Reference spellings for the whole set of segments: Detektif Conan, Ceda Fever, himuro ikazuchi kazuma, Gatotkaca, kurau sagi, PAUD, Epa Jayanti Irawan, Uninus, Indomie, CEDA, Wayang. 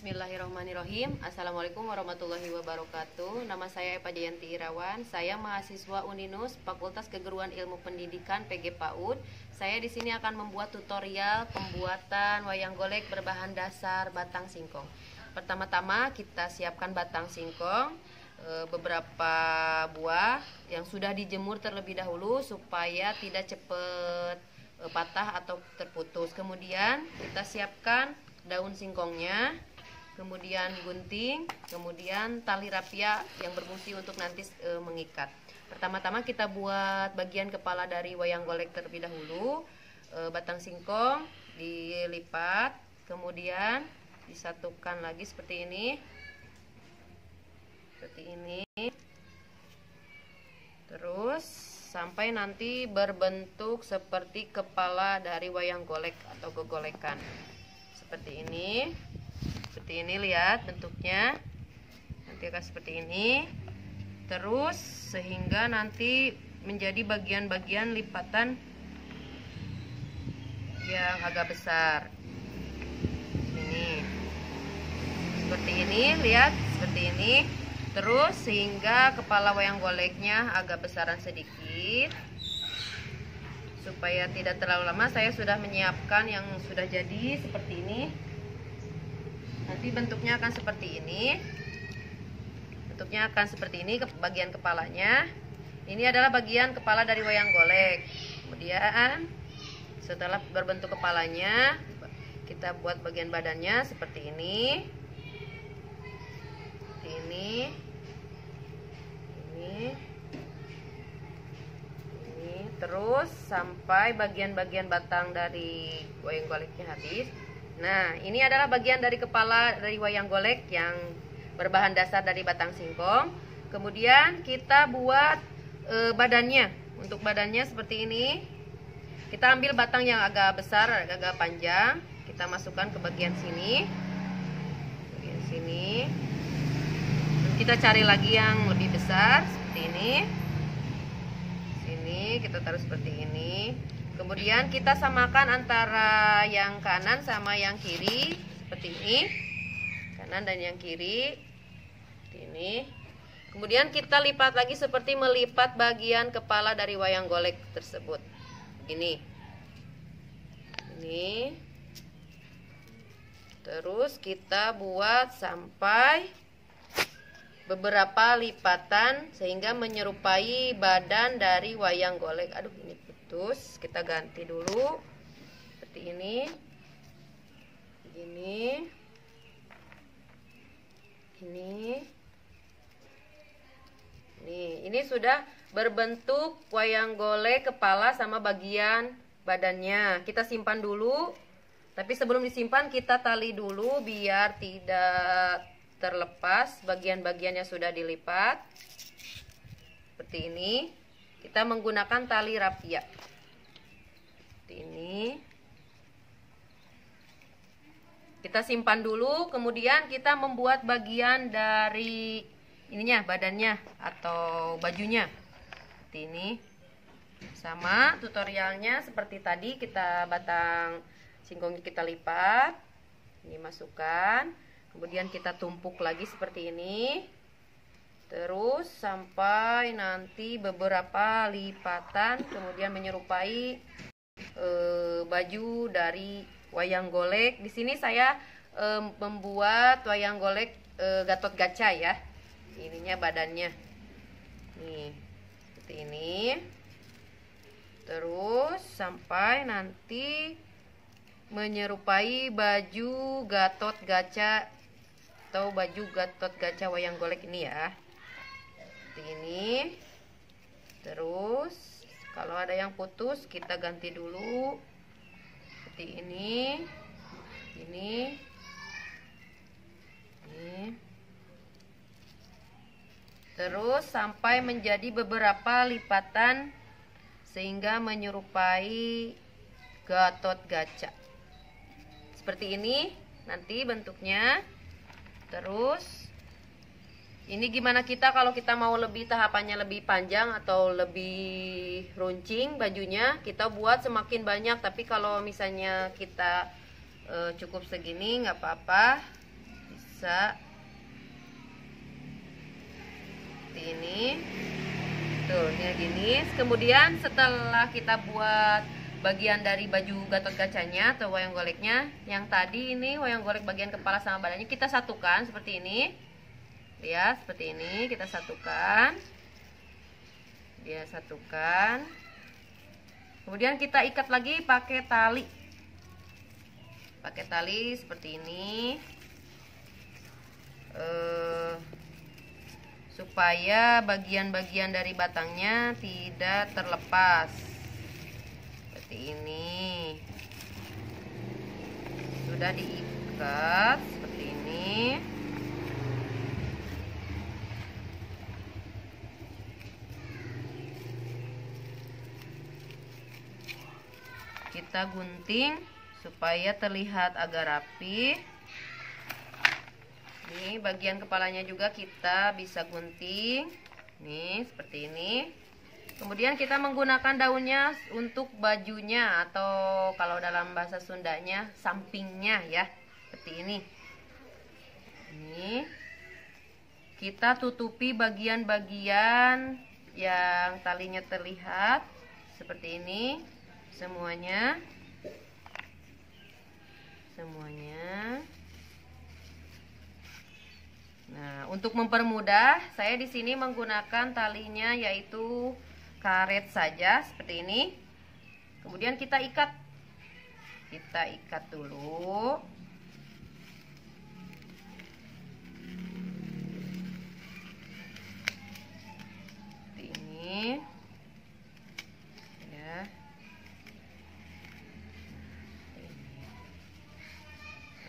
Bismillahirrahmanirrahim. Assalamualaikum warahmatullahi wabarakatuh. Nama saya Epa Jayanti Irawan. Saya mahasiswa Uninus, Fakultas Keguruan Ilmu Pendidikan PG PAUD. Saya di sini akan membuat tutorial pembuatan wayang golek berbahan dasar batang singkong. Pertama-tama kita siapkan batang singkong, beberapa buah yang sudah dijemur terlebih dahulu supaya tidak cepat patah atau terputus. Kemudian kita siapkan daun singkongnya, kemudian gunting, kemudian tali rapia yang berfungsi untuk nanti mengikat. Pertama-tama kita buat bagian kepala dari wayang golek terlebih dahulu. Batang singkong dilipat, kemudian disatukan lagi seperti ini. Seperti ini. Terus sampai nanti berbentuk seperti kepala dari wayang golek atau gogolekan. Seperti ini lihat bentuknya. Nanti akan seperti ini. Terus sehingga nanti menjadi bagian-bagian lipatan yang agak besar. Ini. Seperti ini, lihat seperti ini. Terus sehingga kepala wayang goleknya agak besaran sedikit. Supaya tidak terlalu lama, saya sudah menyiapkan yang sudah jadi seperti ini. Nanti bentuknya akan seperti ini. Bentuknya akan seperti ini, bagian kepalanya. Ini adalah bagian kepala dari wayang golek. Kemudian setelah berbentuk kepalanya, kita buat bagian badannya seperti ini. Seperti ini. Ini. Terus sampai bagian-bagian batang dari wayang goleknya habis. Nah, ini adalah bagian dari kepala dari wayang golek yang berbahan dasar dari batang singkong. Kemudian kita buat badannya. Untuk badannya seperti ini. Kita ambil batang yang agak besar, agak panjang. Kita masukkan ke bagian sini. Bagian sini. Dan kita cari lagi yang lebih besar seperti ini. Kita taruh seperti ini. Kemudian kita samakan antara yang kanan sama yang kiri seperti ini. Kanan dan yang kiri seperti ini. Kemudian kita lipat lagi seperti melipat bagian kepala dari wayang golek tersebut. Begini. Ini. Terus kita buat sampai beberapa lipatan sehingga menyerupai badan dari wayang golek. Aduh, ini putus. Kita ganti dulu. Seperti ini. Begini. Ini. Nih, ini sudah berbentuk wayang golek kepala sama bagian badannya. Kita simpan dulu. Tapi sebelum disimpan kita tali dulu biar tidak terlepas bagian-bagiannya sudah dilipat seperti ini. Kita menggunakan tali rapia seperti ini. Kita simpan dulu, kemudian kita membuat bagian dari ininya, badannya atau bajunya seperti ini. Sama tutorialnya seperti tadi, kita batang singkongnya kita lipat, ini masukkan. Kemudian kita tumpuk lagi seperti ini. Terus sampai nanti beberapa lipatan kemudian menyerupai baju dari wayang golek. Di sini saya membuat wayang golek Gatotkaca ya. Ininya badannya. Nih, seperti ini. Terus sampai nanti menyerupai baju Gatotkaca atau baju Gatotkaca wayang golek ini ya. Seperti ini. Terus kalau ada yang putus kita ganti dulu. Seperti ini. Ini. Ini. Terus sampai menjadi beberapa lipatan sehingga menyerupai Gatotkaca. Seperti ini nanti bentuknya. Terus ini gimana kita kalau kita mau lebih tahapannya lebih panjang atau lebih runcing bajunya, kita buat semakin banyak. Tapi kalau misalnya kita cukup segini nggak apa-apa, bisa seperti ini. Tuh, ini jenis. Kemudian setelah kita buat bagian dari baju Gatotkaca-nya atau wayang goleknya, yang tadi ini wayang golek bagian kepala sama badannya kita satukan seperti ini. Ya, seperti ini kita satukan. Dia satukan. Kemudian kita ikat lagi pakai tali. Pakai tali seperti ini. Supaya bagian-bagian dari batangnya tidak terlepas seperti ini. Sudah diikat seperti ini. Kita gunting supaya terlihat agak rapi. Ini bagian kepalanya juga kita bisa gunting. Nih, seperti ini. Kemudian kita menggunakan daunnya untuk bajunya atau kalau dalam bahasa Sundanya sampingnya ya, seperti ini. Ini kita tutupi bagian-bagian yang talinya terlihat seperti ini semuanya. Nah, untuk mempermudah, saya di sini menggunakan talinya yaitu karet saja seperti ini. Kemudian kita ikat. Kita ikat dulu. Seperti ini. Ya.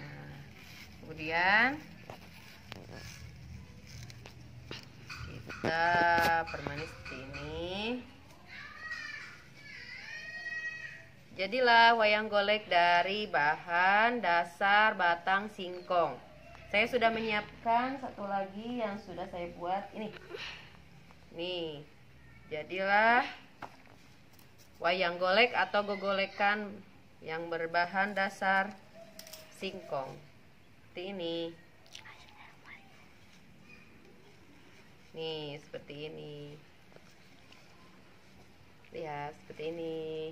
Nah, kemudian kita permanis seperti ini. Jadilah wayang golek dari bahan dasar batang singkong. Saya sudah menyiapkan satu lagi yang sudah saya buat ini. Nih, jadilah wayang golek atau gogolekan yang berbahan dasar singkong seperti ini. Nih, seperti ini. Ya, seperti ini.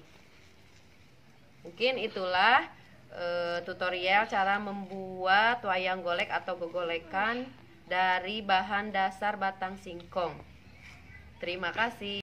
Mungkin itulah tutorial cara membuat wayang golek atau gogolekan dari bahan dasar batang singkong. Terima kasih.